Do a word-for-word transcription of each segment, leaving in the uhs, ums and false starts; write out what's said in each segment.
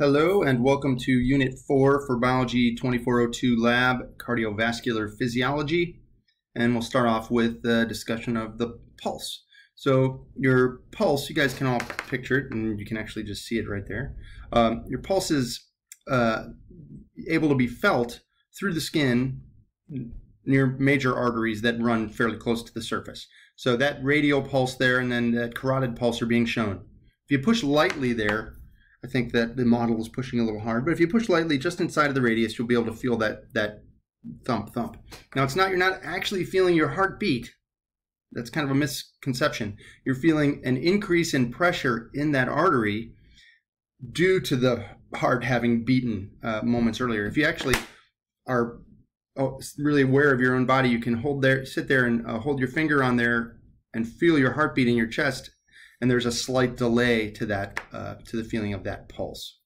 Hello and welcome to Unit four for Biology twenty-four oh two Lab, Cardiovascular Physiology. And we'll start off with the discussion of the pulse. So your pulse, you guys can all picture it and you can actually just see it right there. Um, your pulse is uh, able to be felt through the skin near major arteries that run fairly close to the surface. So that radial pulse there and then that carotid pulse are being shown. If you push lightly there, I think that the model is pushing a little hard, but if you push lightly just inside of the radius, you'll be able to feel that that thump thump. Now it's not, you're not actually feeling your heartbeat. That's kind of a misconception. You're feeling an increase in pressure in that artery due to the heart having beaten uh, moments earlier. If you actually are oh, really aware of your own body, you can hold there, sit there and uh, hold your finger on there and feel your heartbeat in your chest. And there's a slight delay to that, uh, to the feeling of that pulse.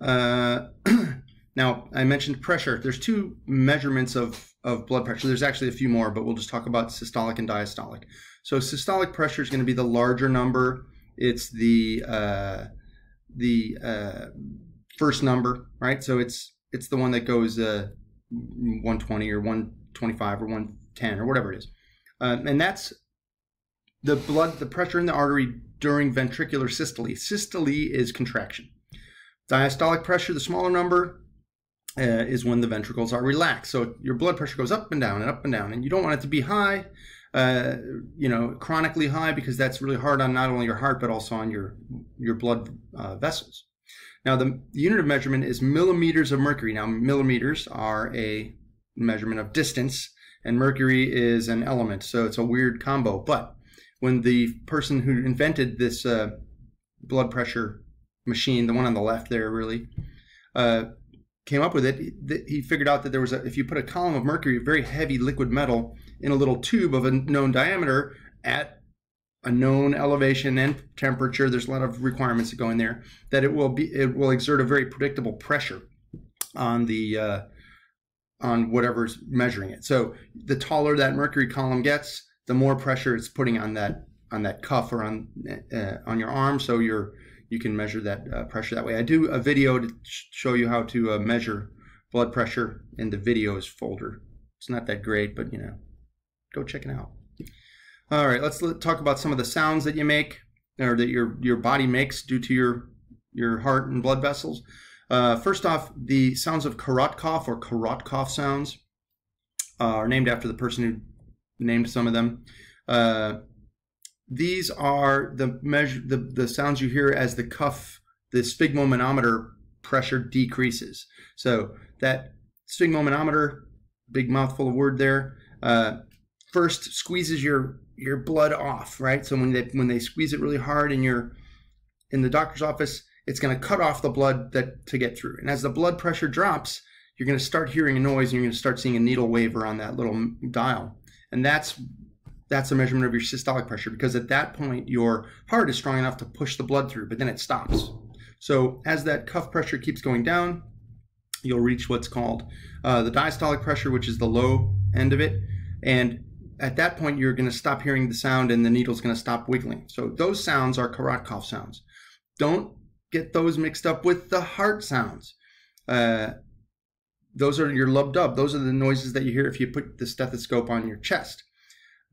Uh, now, I mentioned pressure. There's two measurements of, of blood pressure. There's actually a few more, but we'll just talk about systolic and diastolic. So systolic pressure is going to be the larger number. It's the uh, the uh, first number, right? So it's it's the one that goes uh, one twenty or one twenty-five or one ten or whatever it is, um, and that's the blood, the pressure in the artery during ventricular systole. Systole is contraction. Diastolic pressure, the smaller number, uh, is when the ventricles are relaxed. So your blood pressure goes up and down and up and down, and you don't want it to be high, uh, you know, chronically high, because that's really hard on not only your heart but also on your your blood uh, vessels. Now the, the unit of measurement is millimeters of mercury. Now millimeters are a measurement of distance, and mercury is an element, so it's a weird combo, but when the person who invented this uh, blood pressure machine, the one on the left there really, uh, came up with it, he figured out that there was a, if you put a column of mercury, very heavy liquid metal, in a little tube of a known diameter at a known elevation and temperature, there's a lot of requirements that go in there, that it will be, it will exert a very predictable pressure on the uh, on whatever's measuring it. So the taller that mercury column gets, the more pressure it's putting on that on that cuff or on uh, on your arm, so you're you can measure that uh, pressure that way. I do a video to show you how to uh, measure blood pressure in the videos folder. It's not that great, but you know, go check it out. All right, let's talk about some of the sounds that you make or that your your body makes due to your your heart and blood vessels. Uh, first off, the sounds of Korotkoff or Korotkoff sounds uh, are named after the person who named some of them. Uh, these are the measure the, the sounds you hear as the cuff, the sphygmomanometer pressure decreases. So that sphygmomanometer, big mouthful of word there, uh, first squeezes your your blood off, right? So when they when they squeeze it really hard in your in the doctor's office, it's going to cut off the blood that to get through. And as the blood pressure drops, you're going to start hearing a noise, and you're going to start seeing a needle waver on that little dial. And that's that's a measurement of your systolic pressure, because at that point your heart is strong enough to push the blood through, but then it stops. So as that cuff pressure keeps going down, you'll reach what's called uh, the diastolic pressure, which is the low end of it. And at that point you're going to stop hearing the sound, and the needle's going to stop wiggling. So those sounds are Korotkoff sounds. Don't get those mixed up with the heart sounds. Uh, Those are your lub-dub. Those are the noises that you hear if you put the stethoscope on your chest.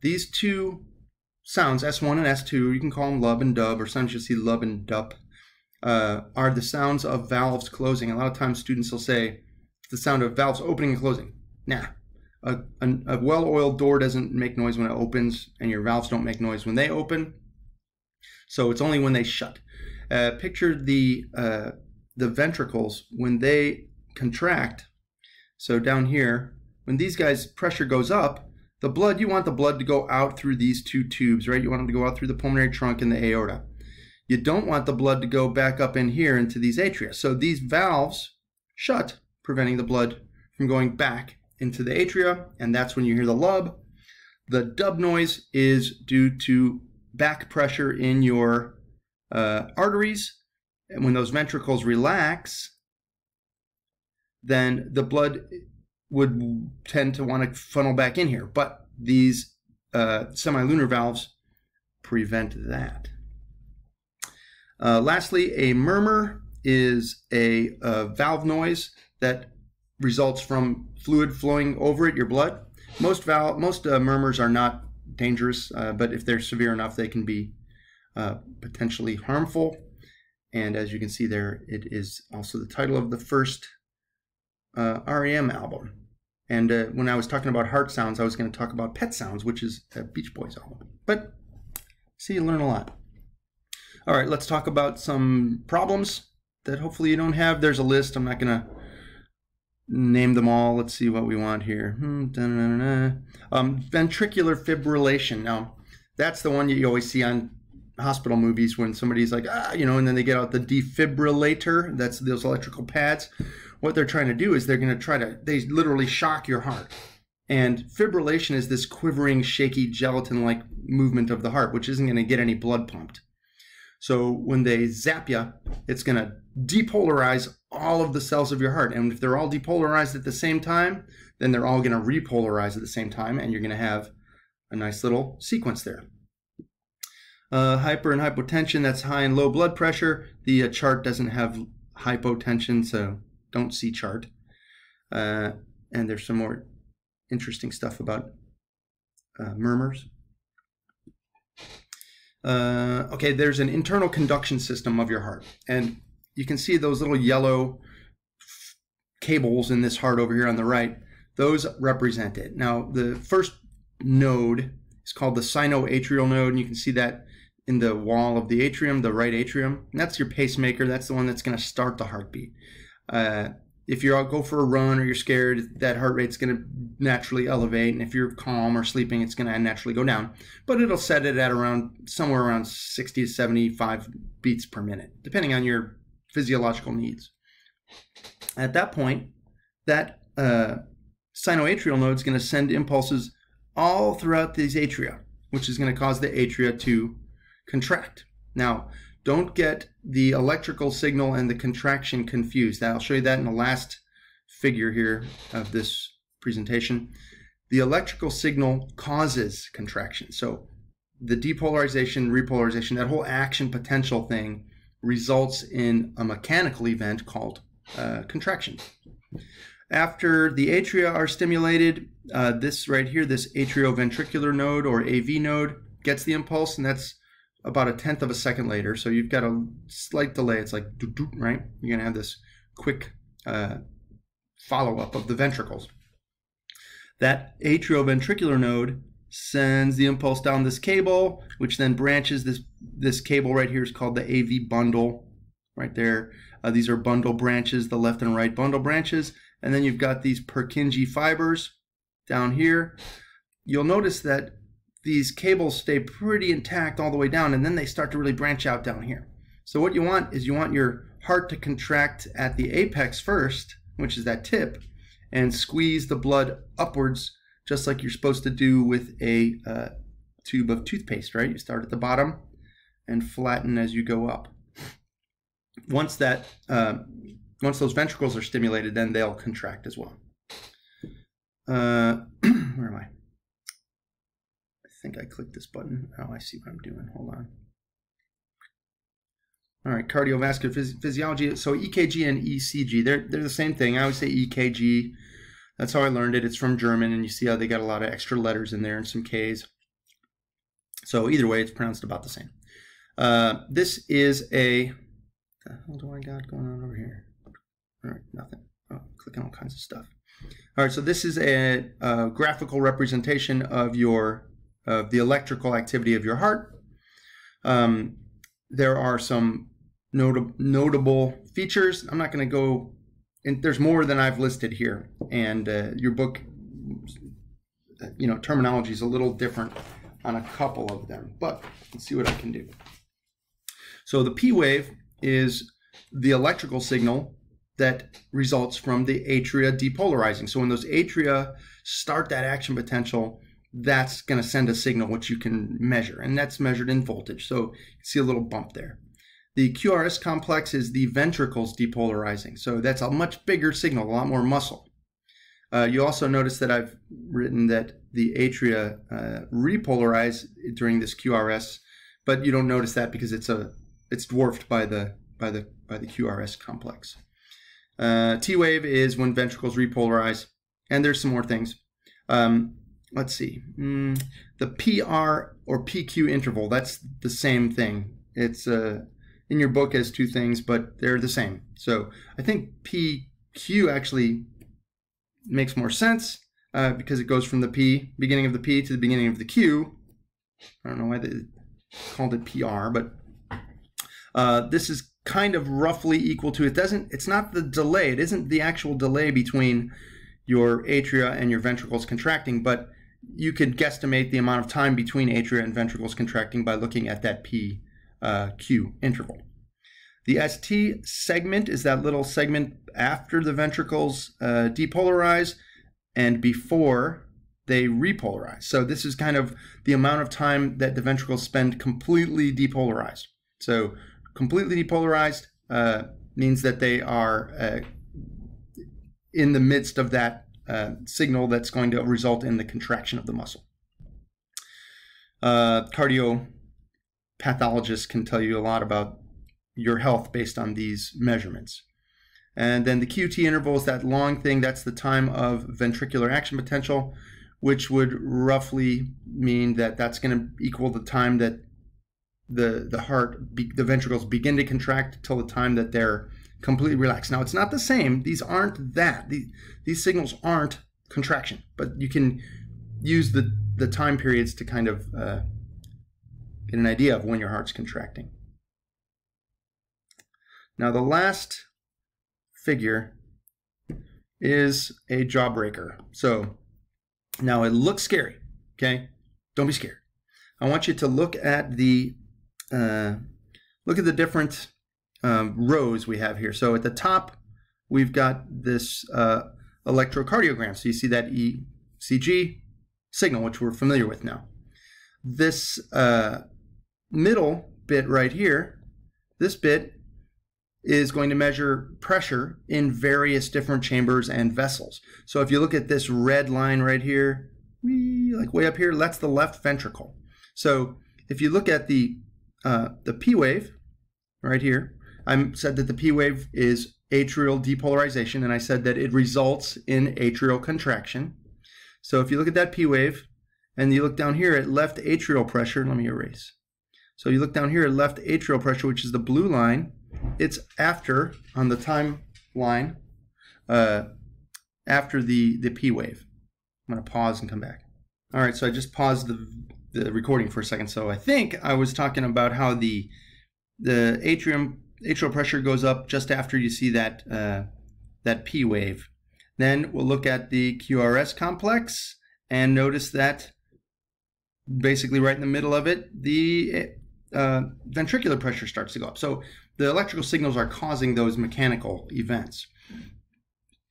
These two sounds, S one and S two, you can call them lub and dub, or sometimes you'll see lub and dup, uh, are the sounds of valves closing. A lot of times students will say the sound of valves opening and closing. Nah, a, a, a well-oiled door doesn't make noise when it opens, and your valves don't make noise when they open, so it's only when they shut. Uh, picture the, uh, the ventricles when they contract. So down here, when these guys' pressure goes up, the blood, you want the blood to go out through these two tubes, right? You want them to go out through the pulmonary trunk and the aorta. You don't want the blood to go back up in here into these atria. So these valves shut, preventing the blood from going back into the atria, and that's when you hear the lub. The dub noise is due to back pressure in your uh, arteries, and when those ventricles relax, then the blood would tend to want to funnel back in here. But these uh, semilunar valves prevent that. Uh, lastly, a murmur is a, a valve noise that results from fluid flowing over it, your blood. Most valve, most uh, murmurs are not dangerous, uh, but if they're severe enough, they can be uh, potentially harmful. And as you can see there, it is also the title of the first uh, R E M album. And uh, when I was talking about heart sounds, I was going to talk about Pet Sounds, which is a Beach Boys album. But see, you learn a lot. All right, let's talk about some problems that hopefully you don't have. There's a list. I'm not going to name them all. Let's see what we want here. Hmm, um, ventricular fibrillation. Now, that's the one you always see on hospital movies when somebody's like, ah, you know, and then they get out the defibrillator. That's those electrical pads. What they're trying to do is they're going to try to, they literally shock your heart. And fibrillation is this quivering, shaky, gelatin-like movement of the heart, which isn't going to get any blood pumped. So when they zap you, it's going to depolarize all of the cells of your heart. And if they're all depolarized at the same time, then they're all going to repolarize at the same time, and you're going to have a nice little sequence there. Uh, hyper and hypotension, that's high and low blood pressure. The uh, chart doesn't have hypotension, so don't see chart. Uh, and there's some more interesting stuff about uh, murmurs. Uh, okay, there's an internal conduction system of your heart. And you can see those little yellow cables in this heart over here on the right. Those represent it. Now, the first node is called the sinoatrial node, and you can see that in the wall of the atrium, the right atrium. And that's your pacemaker. That's the one that's going to start the heartbeat. Uh, if you go for a run or you're scared, that heart rate's going to naturally elevate. And if you're calm or sleeping, it's going to naturally go down. But it'll set it at around somewhere around sixty to seventy-five beats per minute, depending on your physiological needs. At that point, that uh, sinoatrial node is going to send impulses all throughout these atria, which is going to cause the atria to contract. Now, don't get the electrical signal and the contraction confused. I'll show you that in the last figure here of this presentation. The electrical signal causes contraction. So the depolarization, repolarization, that whole action potential thing results in a mechanical event called uh, contraction. After the atria are stimulated, uh, this right here, this atrioventricular node or A V node gets the impulse, and that's about a tenth of a second later, so you've got a slight delay. It's like, doo -doo, right? You're gonna have this quick uh, follow-up of the ventricles. That atrioventricular node sends the impulse down this cable, which then branches. This, this cable right here is called the A V bundle, right there. Uh, these are bundle branches, the left and right bundle branches. And then you've got these Purkinje fibers down here. You'll notice that these cables stay pretty intact all the way down, and then they start to really branch out down here. So what you want is you want your heart to contract at the apex first, which is that tip, and squeeze the blood upwards, just like you're supposed to do with a uh, tube of toothpaste, right? You start at the bottom and flatten as you go up. Once that, uh, once those ventricles are stimulated, then they'll contract as well. Uh, where am I? I think I clicked this button. Oh, I see what I'm doing. Hold on. All right, cardiovascular phys physiology. So E K G and E C G, they're, they're the same thing. I always say E K G. That's how I learned it. It's from German, and you see how they got a lot of extra letters in there and some Ks. So either way, it's pronounced about the same. Uh, this is a... What the hell do I got going on over here? All right, nothing. Oh, I'm clicking all kinds of stuff. All right, so this is a, a graphical representation of your... of the electrical activity of your heart. Um, there are some nota notable features. I'm not going to go, and there's more than I've listed here. And uh, your book, you know, terminology is a little different on a couple of them, but let's see what I can do. So the P wave is the electrical signal that results from the atria depolarizing. So when those atria start that action potential, that's going to send a signal which you can measure, and that's measured in voltage. So you see a little bump there. The Q R S complex is the ventricles depolarizing, so that's a much bigger signal, a lot more muscle. Uh, you also notice that I've written that the atria uh, repolarize during this Q R S, but you don't notice that because it's a it's dwarfed by the by the, by the Q R S complex. Uh, T-wave is when ventricles repolarize, and there's some more things. Um, let's see, mm, the P R or P Q interval, that's the same thing. It's uh, in your book as two things, but they're the same. So I think P Q actually makes more sense uh, because it goes from the P, beginning of the P, to the beginning of the Q. I don't know why they called it P R, but uh, this is kind of roughly equal to, it doesn't, it's not the delay, it isn't the actual delay between your atria and your ventricles contracting, but you could guesstimate the amount of time between atria and ventricles contracting by looking at that P, uh, Q interval. The S T segment is that little segment after the ventricles uh, depolarize and before they repolarize. So this is kind of the amount of time that the ventricles spend completely depolarized. So completely depolarized uh, means that they are uh, in the midst of that uh, signal that's going to result in the contraction of the muscle. Uh, Cardiopathologists can tell you a lot about your health based on these measurements. And then the Q T interval is that long thing, that's the time of ventricular action potential, which would roughly mean that that's going to equal the time that the, the heart, be, the ventricles begin to contract till the time that they're completely relaxed. Now, it's not the same. These aren't that. These, these signals aren't contraction, but you can use the, the time periods to kind of uh, get an idea of when your heart's contracting. Now, the last figure is a jawbreaker. So now it looks scary, okay? Don't be scared. I want you to look at the uh, look at the different um, rows we have here. So at the top, we've got this uh, electrocardiogram. So you see that E C G signal, which we're familiar with now. This uh, middle bit right here, this bit is going to measure pressure in various different chambers and vessels. So if you look at this red line right here, wee, like way up here, that's the left ventricle. So if you look at the uh, the P wave right here, I said that the P wave is atrial depolarization, and I said that it results in atrial contraction. So if you look at that P wave, and you look down here at left atrial pressure, let me erase. So you look down here at left atrial pressure, which is the blue line. It's after, on the timeline, uh, after the, the P wave. I'm going to pause and come back. All right, so I just paused the, the recording for a second. So I think I was talking about how the, the atrium, atrial pressure goes up just after you see that, uh, that P wave. Then we'll look at the Q R S complex and notice that basically right in the middle of it, the uh, ventricular pressure starts to go up. So the electrical signals are causing those mechanical events.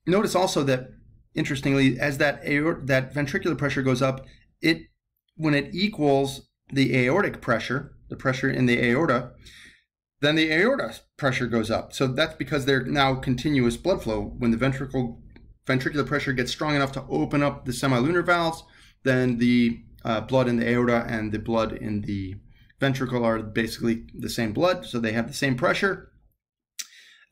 Notice also that, interestingly, as that aort that ventricular pressure goes up, it when it equals the aortic pressure, the pressure in the aorta, then the aorta pressure goes up. So that's because they're now continuous blood flow. When the ventricle ventricular pressure gets strong enough to open up the semilunar valves, then the uh, blood in the aorta and the blood in the ventricle are basically the same blood, so they have the same pressure.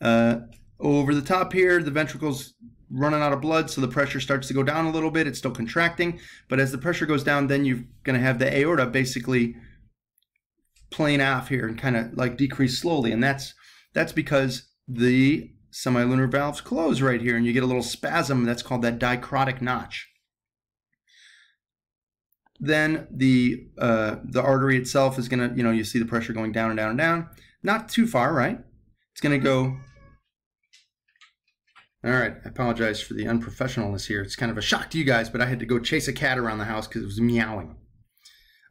Uh, over the top here, the ventricle's running out of blood, so the pressure starts to go down a little bit. It's still contracting, but as the pressure goes down, then you're going to have the aorta basically plane off here and kind of like decrease slowly, and that's that's because the semilunar valves close right here, and you get a little spasm. That's called that dicrotic notch. Then the uh, the artery itself is gonna, you know, you see the pressure going down and down and down. Not too far, right? It's gonna go. All right, I apologize for the unprofessionalness here. It's kind of a shock to you guys, but I had to go chase a cat around the house because it was meowing.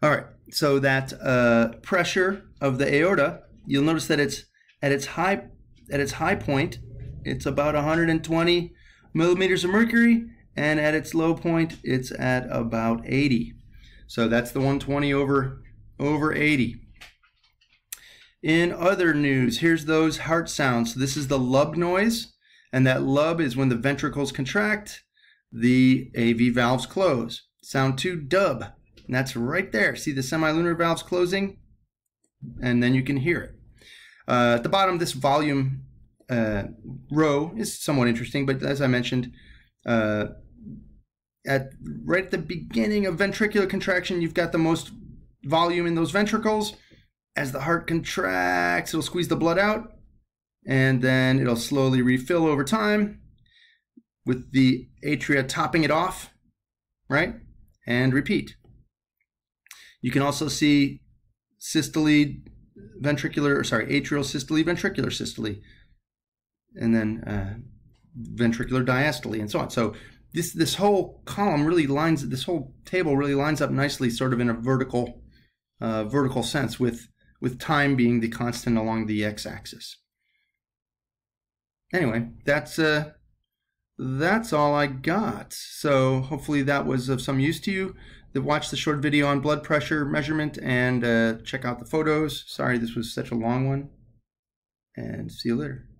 All right, so that uh, pressure of the aorta, you'll notice that it's at its high at its high point, it's about one hundred twenty millimeters of mercury, and at its low point, it's at about eighty. So that's the one twenty over, over eighty. In other news, here's those heart sounds. So this is the lub noise, and that lub is when the ventricles contract, the A V valves close. Sound two, dub, and that's right there. See the semilunar valves closing? And then you can hear it. Uh, at the bottom, this volume uh, row is somewhat interesting, but as I mentioned, uh, at right at the beginning of ventricular contraction, you've got the most volume in those ventricles. As the heart contracts, it'll squeeze the blood out, and then it'll slowly refill over time with the atria topping it off, right? And repeat. You can also see systole, ventricular, or sorry, atrial systole, ventricular systole, and then uh, ventricular diastole, and so on. So this this whole column really lines, this whole table really lines up nicely, sort of in a vertical uh, vertical sense, with with time being the constant along the x-axis. Anyway, that's uh, that's all I got. So hopefully that was of some use to you. Watch the short video on blood pressure measurement, and uh, check out the photos. Sorry this was such a long one, and see you later.